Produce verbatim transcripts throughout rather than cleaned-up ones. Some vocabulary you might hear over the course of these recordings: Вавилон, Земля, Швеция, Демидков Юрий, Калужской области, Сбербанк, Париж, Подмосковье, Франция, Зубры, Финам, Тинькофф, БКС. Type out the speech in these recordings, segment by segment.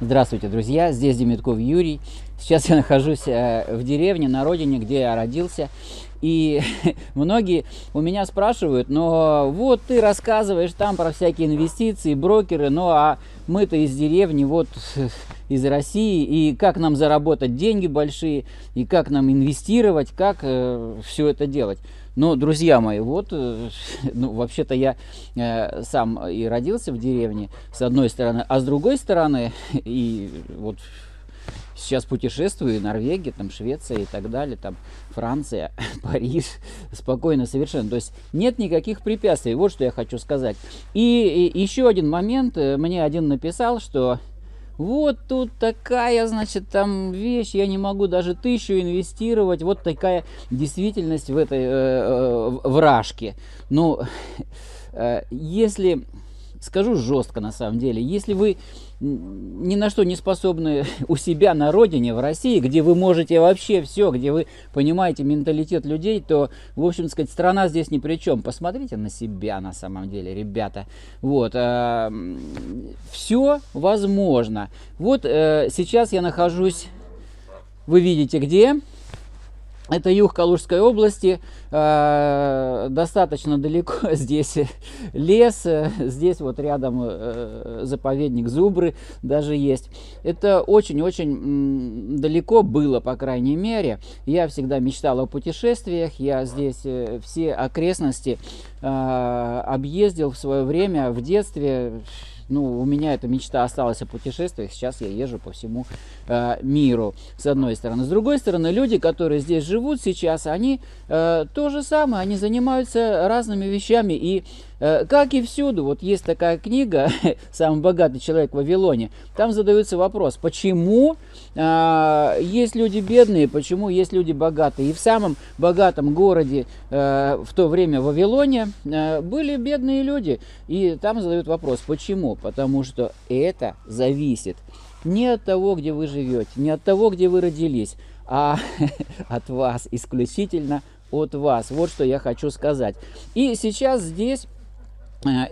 Здравствуйте, друзья! Здесь Демидков Юрий. Сейчас я нахожусь в деревне, на родине, где я родился. И многие у меня спрашивают: но вот ты рассказываешь там про всякие инвестиции, брокеры, ну а мы-то из деревни, вот из России, и как нам заработать деньги большие, и как нам инвестировать, как э, все это делать. Но, друзья мои, вот, э, ну, вообще-то я э, сам и родился в деревне, с одной стороны, а с другой стороны, и вот сейчас путешествую, и Норвегия, там Швеция и так далее, там Франция, Париж, спокойно совершенно. То есть нет никаких препятствий, вот что я хочу сказать. И, и еще один момент, мне один написал, что... Вот тут такая, значит, там вещь, я не могу даже тысячу инвестировать, вот такая действительность в этой э, в рашке. Ну, э, если, скажу жестко на самом деле, если вы ни на что не способны у себя на родине, в России, где вы можете вообще все, где вы понимаете менталитет людей, то, в общем, сказать, страна здесь ни при чем. Посмотрите на себя на самом деле, ребята. Вот. Э, все возможно. Вот э, сейчас я нахожусь, вы видите где. Это юг Калужской области, э, достаточно далеко, здесь лес, э, здесь вот рядом э, заповедник Зубры даже есть. Это очень-очень далеко было, по крайней мере. Я всегда мечтал о путешествиях, я здесь э, все окрестности э, объездил в свое время, в детстве. Ну, у меня эта мечта осталась о путешествиях, сейчас я езжу по всему э, миру, с одной стороны. С другой стороны, люди, которые здесь живут сейчас, они э, то же самое, они занимаются разными вещами. И э, как и всюду, вот есть такая книга «Самый богатый человек в Вавилоне», там задается вопрос, почему э, есть люди бедные, почему есть люди богатые. И в самом богатом городе э, в то время в Вавилоне э, были бедные люди, и там задают вопрос, почему? Потому что это зависит не от того, где вы живете, не от того, где вы родились, а от вас, исключительно от вас. Вот что я хочу сказать. И сейчас здесь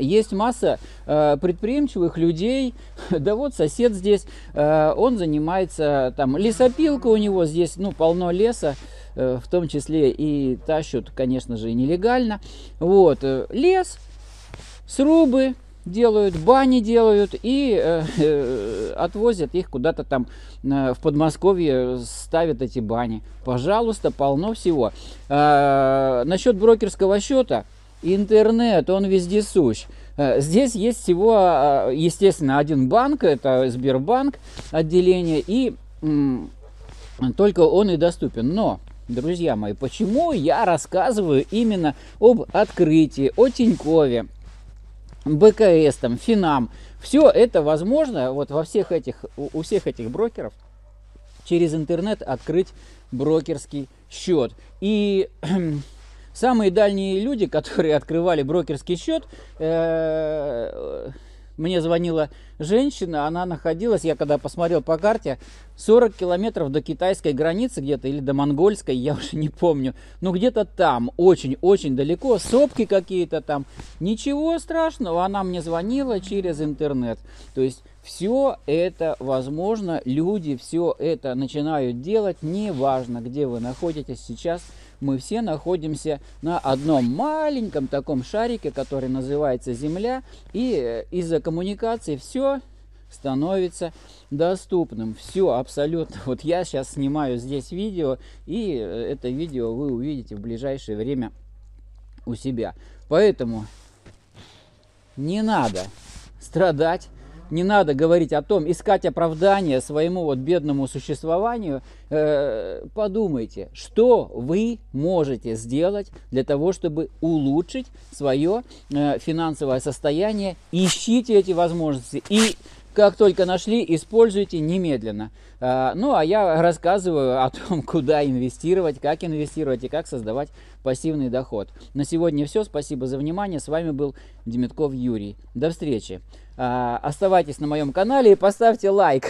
есть масса э, предприимчивых людей. Да вот сосед здесь, э, он занимается, там лесопилка у него здесь, ну, полно леса, э, в том числе и тащут, конечно же, и нелегально. Вот, э, лес, срубы делают, бани делают и э, э, отвозят их куда-то там э, в Подмосковье, ставят эти бани. Пожалуйста, полно всего. Э, насчет брокерского счета, интернет, он вездесущ. Э, здесь есть всего, естественно, один банк, это Сбербанк отделение, и э, только он и доступен. Но... Друзья мои, почему я рассказываю именно об открытии, о Тинькове, БКС, там, Финам, все это возможно вот во всех этих, у всех этих брокеров через интернет открыть брокерский счет. И самые дальние люди, которые открывали брокерский счет, э-э-э мне звонила женщина, она находилась, я когда посмотрел по карте, сорок километров до китайской границы где-то, или до монгольской, я уже не помню. Но где-то там, очень-очень далеко, сопки какие-то там. Ничего страшного, она мне звонила через интернет. То есть все это возможно, люди все это начинают делать, неважно, где вы находитесь сейчас. Мы все находимся на одном маленьком таком шарике, который называется Земля, и из-за коммуникации все становится доступным. Все абсолютно. Вот я сейчас снимаю здесь видео, и это видео вы увидите в ближайшее время у себя. Поэтому не надо страдать. Не надо говорить о том, искать оправдание своему вот бедному существованию. Э-э, подумайте, что вы можете сделать для того, чтобы улучшить свое э, финансовое состояние. Ищите эти возможности и как только нашли, используйте немедленно. Э-э, ну, а я рассказываю о том, куда инвестировать, как инвестировать и как создавать пассивный доход. На сегодня все. Спасибо за внимание. С вами был Демидков Юрий. До встречи. Оставайтесь на моем канале и поставьте лайк.